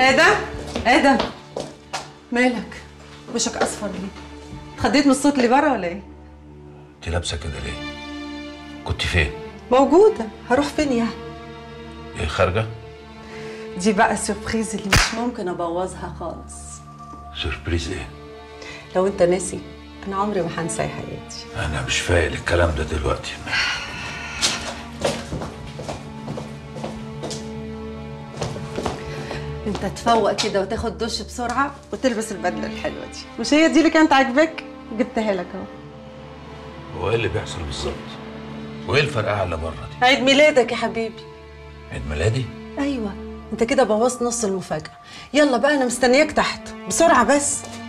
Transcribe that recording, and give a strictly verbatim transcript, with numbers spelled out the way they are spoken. ادم ادم مالك وشك اصفر ليه؟ اتخضيت من الصوت اللي بره ولا ايه؟ انت لابسه كده ليه؟ كنت فين؟ موجوده. هروح فين يعني؟ ايه خارجه؟ دي بقى السربريز اللي مش ممكن ابوظها خالص. سربريز ايه؟ لو انت ناسي انا عمري ما هنسى حياتي. انا مش فايق الكلام ده دلوقتي. انت تفوق كده وتاخد دش بسرعه وتلبس البدله الحلوه دي، مش هي دي اللي كانت عاجباك؟ جبتها لك اهو. هو ايه اللي بيحصل بالظبط؟ وايه الفرقعه اللي بره دي؟ عيد ميلادك يا حبيبي. عيد ميلادي؟ ايوه. انت كده بوظت نص المفاجاه. يلا بقى انا مستنياك تحت بسرعه بس.